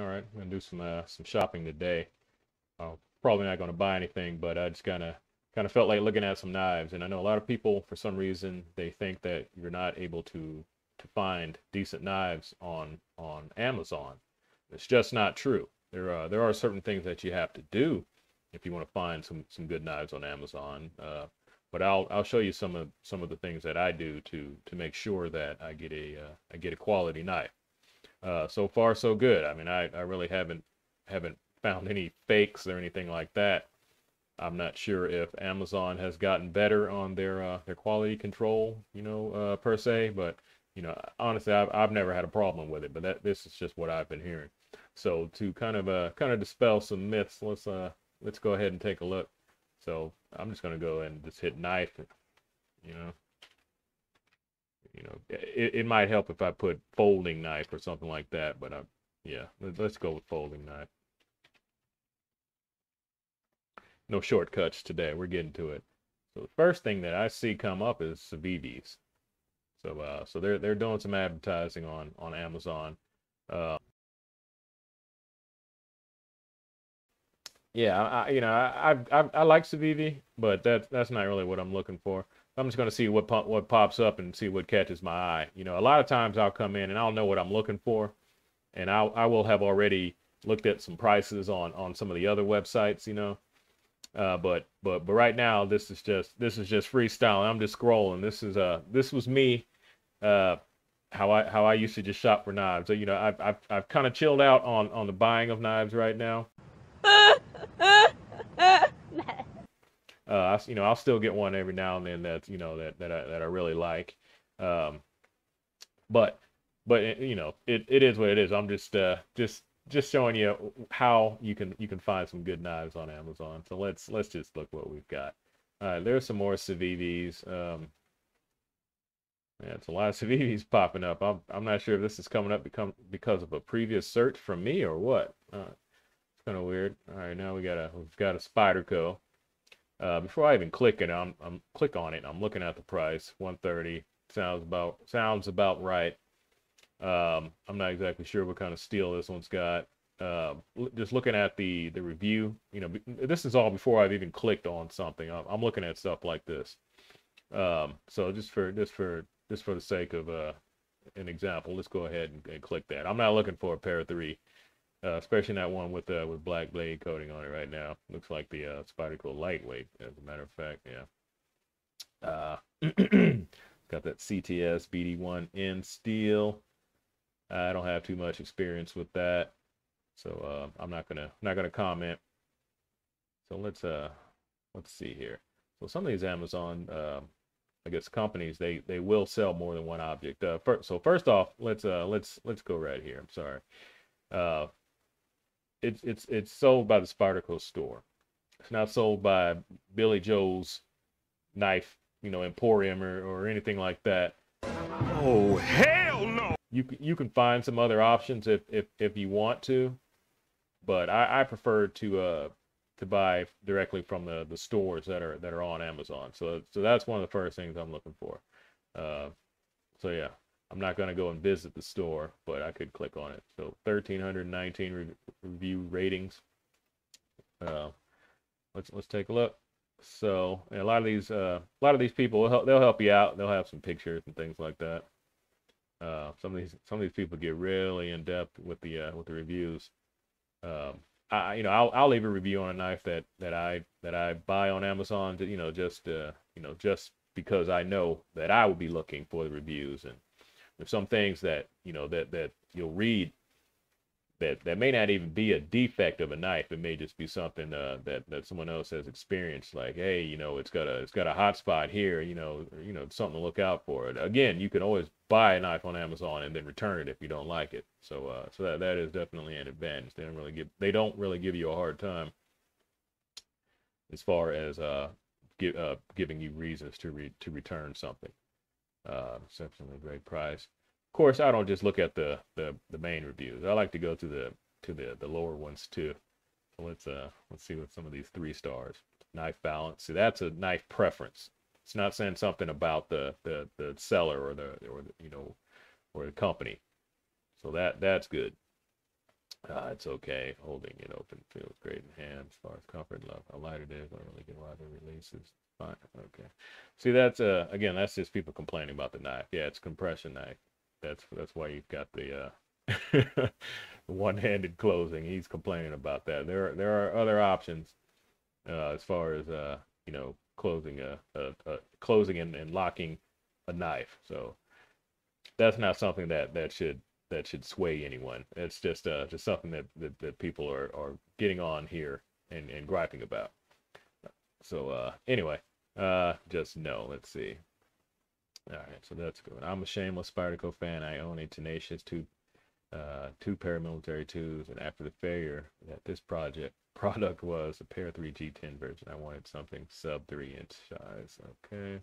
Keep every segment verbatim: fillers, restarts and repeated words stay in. all right, I'm gonna do some uh, some shopping today. Uh, probably not gonna buy anything, but I just kind of kind of felt like looking at some knives. And I know a lot of people, for some reason, they think that you're not able to to find decent knives on on Amazon. It's just not true. There are there are certain things that you have to do if you want to find some some good knives on Amazon. Uh, but I'll I'll show you some of some of the things that I do to to make sure that I get a uh, I get a quality knife. Uh, so far so good. I mean, I I really haven't haven't found any fakes or anything like that. I'm not sure if Amazon has gotten better on their uh, their quality control, you know, uh, per se. But you know, honestly, I've I've never had a problem with it. But that this is just what I've been hearing. So to kind of uh kind of dispel some myths, let's uh let's go ahead and take a look. So I'm just gonna go and just hit knife, and, you know. You know, it, it might help if I put folding knife or something like that, but I, yeah, let's go with folding knife. No shortcuts today. We're getting to it. So the first thing that I see come up is Civivis. So, uh, so they're they're doing some advertising on on Amazon. Uh, yeah, I, you know, I I I like Civivi, but that that's not really what I'm looking for. I'm just going to see what pop, what pops up and see what catches my eye. You know, a lot of times I'll come in and I'll know what I'm looking for, and I I will have already looked at some prices on on some of the other websites, you know. Uh, but but but right now this is just this is just freestyle. I'm just scrolling. This is uh this was me, uh, how I how I used to just shop for knives. So you know I've I've, I've kind of chilled out on on the buying of knives right now. Uh, I, you know, I'll still get one every now and then that, you know, that, that I, that I really like. Um, but, but it, you know, it, it is what it is. I'm just, uh, just, just showing you how you can, you can find some good knives on Amazon. So let's, let's just look what we've got. All right. There's some more Civivis. Um, yeah, it's a lot of Civivis popping up. I'm, I'm not sure if this is coming up become because of a previous search from me or what. Uh, it's kind of weird. All right. Now we got a, we've got a Spyderco. Uh, before I even click it, I'm, I'm click on it. I'm looking at the price, one thirty. Sounds about sounds about right. Um, I'm not exactly sure what kind of steel this one's got. Uh, just looking at the the review, you know, this is all before I've even clicked on something. I'm, I'm looking at stuff like this. Um, so just for just for just for the sake of uh, an example, let's go ahead and, and click that. I'm not looking for a Para three. Uh, especially that one with uh, with black blade coating on it right now. Looks like the uh, Spyderco lightweight, as a matter of fact. Yeah. Uh, got that C T S B D one in steel. I don't have too much experience with that, so uh, I'm not gonna I'm not gonna comment. So let's uh let's see here. So some of these Amazon, uh, I guess companies, they they will sell more than one object. Uh, first, so first off, let's uh let's let's go right here. I'm sorry. Uh, It's it's it's sold by the Spyderco store. It's not sold by Billy Joe's knife, you know, Emporium or, or anything like that. Oh hell no! You you can find some other options if if if you want to, but I, I prefer to uh to buy directly from the the stores that are that are on Amazon. So so that's one of the first things I'm looking for. Uh, so yeah. I'm not going to go and visit the store, but I could click on it. So one thousand three hundred nineteen re review ratings. Uh, let's let's take a look. So and a lot of these uh, a lot of these people will help, they'll help you out. They'll have some pictures and things like that. Uh, some of these some of these people get really in depth with the uh, with the reviews. Um, I you know I'll I'll leave a review on a knife that that I that I buy on Amazon. To, you know just uh, you know just because I know that I will be looking for the reviews. And there's some things that, you know, that, that you'll read that, that may not even be a defect of a knife. It may just be something uh, that, that someone else has experienced. Like, hey, you know, it's got a, it's got a hot spot here, you know, or, you know, something to look out for. It. Again, you can always buy a knife on Amazon and then return it if you don't like it. So, uh, so that, that is definitely an advantage. They don't really give, they don't really give you a hard time as far as uh, give, uh, giving you reasons to re to return something. Uh, exceptionally great price. Of course, I don't just look at the, the the main reviews. I like to go to the to the the lower ones too. So let's uh let's see what some of these three stars. Knife balance. See, that's a knife preference. It's not saying something about the the the seller or the or the, you know or the company. So that that's good. Uh, it's okay. Holding it open feels great in hand. As far as comfort level, how light it is, I don't really get why the release is fine. Okay. See, that's uh again, that's just people complaining about the knife. Yeah, it's compression knife. That's that's why you've got the uh, one-handed closing. He's complaining about that. There are, there are other options uh, as far as uh, you know, closing a, a, a closing and, and locking a knife. So that's not something that that should. that should sway anyone. It's just uh, just something that, that, that people are, are getting on here and, and griping about. So uh, anyway, uh, just no, let's see. All right, so that's good. I'm a shameless Spyderco fan. I own a tenacious two, uh, two Para Military twos, and after the failure that this project product was, the Para three G ten version, I wanted something sub three inch size. Okay.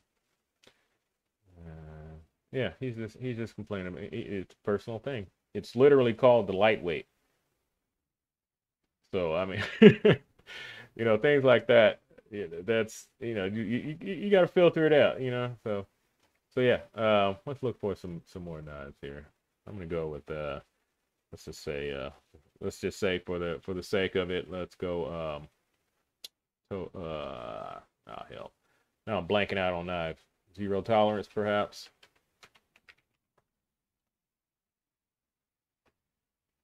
Uh, Yeah, he's just he's just complaining. It's a personal thing. It's literally called the lightweight. So I mean, you know, things like that. That's you know, you you, you got to filter it out. You know, so so yeah. Uh, let's look for some some more knives here. I'm gonna go with uh, let's just say uh, let's just say for the for the sake of it, let's go um, so uh, oh hell, now I'm blanking out on knives. Zero Tolerance, perhaps.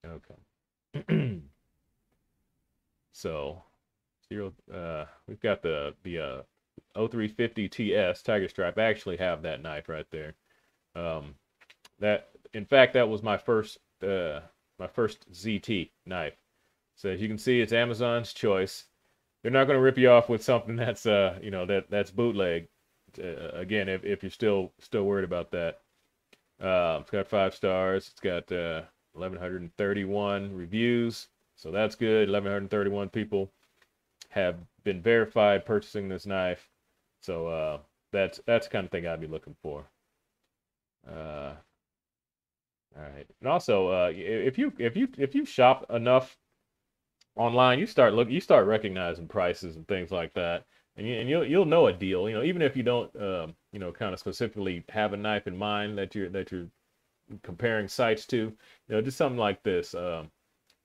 Okay. So zero uh we've got the the uh O three fifty T S Tiger Stripe. I actually have that knife right there. Um that in fact that was my first uh my first Z T knife. So as you can see, it's Amazon's choice. They're not going to rip you off with something that's uh you know that that's bootleg. Uh, again, if if you're still still worried about that. Um uh, it's got five stars. It's got uh eleven thirty-one reviews, so that's good. eleven thirty-one people have been verified purchasing this knife, so uh, that's that's the kind of thing I'd be looking for. Uh, all right, and also uh, if you if you if you shop enough online, you start look you start recognizing prices and things like that, and you, and you'll you'll know a deal. You know, even if you don't um, you know kind of specifically have a knife in mind that you're that you're comparing sites to, you know, just something like this. Um,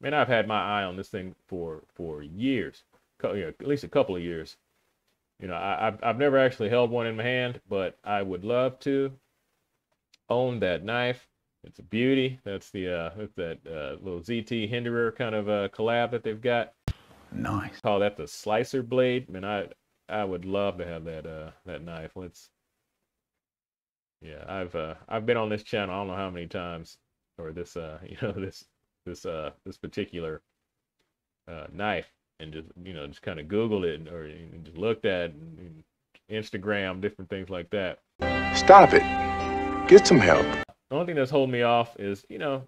man, I've had my eye on this thing for for years, you know, at least a couple of years. You know, I, I've I've never actually held one in my hand, but I would love to own that knife. It's a beauty. That's the uh, that's that uh, little Z T Hinderer kind of uh, collab that they've got. Nice. Call that the slicer blade. Man, I I would love to have that uh that knife. Let's. Yeah, I've uh, I've been on this channel I don't know how many times, or this uh you know this this uh this particular uh, knife, and just you know just kind of Googled it, and, or and just looked at it, and Instagram, different things like that. Stop it! Get some help. The only thing that's holding me off is you know,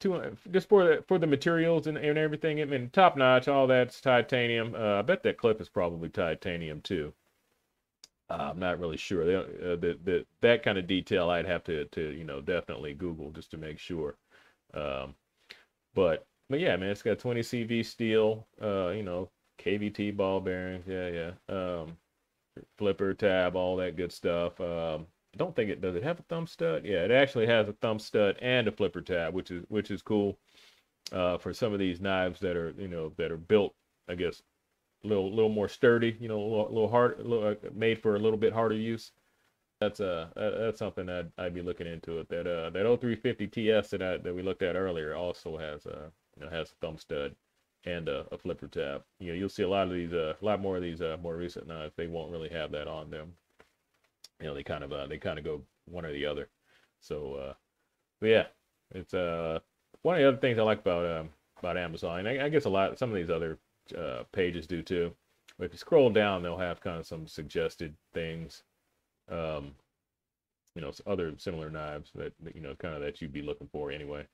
two just for the for the materials and, and everything. I mean, top notch, all that's titanium. Uh, I bet that clip is probably titanium too. Uh, I'm not really sure. They, uh, the, the, that kind of detail I'd have to, to, you know, definitely Google just to make sure. Um, but, but yeah, man, it's got twenty C V steel, uh, you know, K V T ball bearings. Yeah, yeah. Um, flipper, tab, all that good stuff. Um, I don't think it, does it have a thumb stud? Yeah, it actually has a thumb stud and a flipper tab, which is, which is cool, uh, for some of these knives that are, you know, that are built, I guess, little little more sturdy, you know, a little, little hard, little, uh, made for a little bit harder use. That's uh that, that's something I'd, I'd be looking into. It that uh that O three fifty T S that I, that we looked at earlier also has a you know has a thumb stud and a, a flipper tab. You know, you'll see a lot of these uh, a lot more of these uh, more recent knives, they won't really have that on them. You know, they kind of uh, they kind of go one or the other. So uh but yeah, it's uh one of the other things I like about um about Amazon, and I, I guess a lot some of these other uh pages do too, but if you scroll down, they'll have kind of some suggested things, um you know, other similar knives that, that you know kind of that you'd be looking for anyway.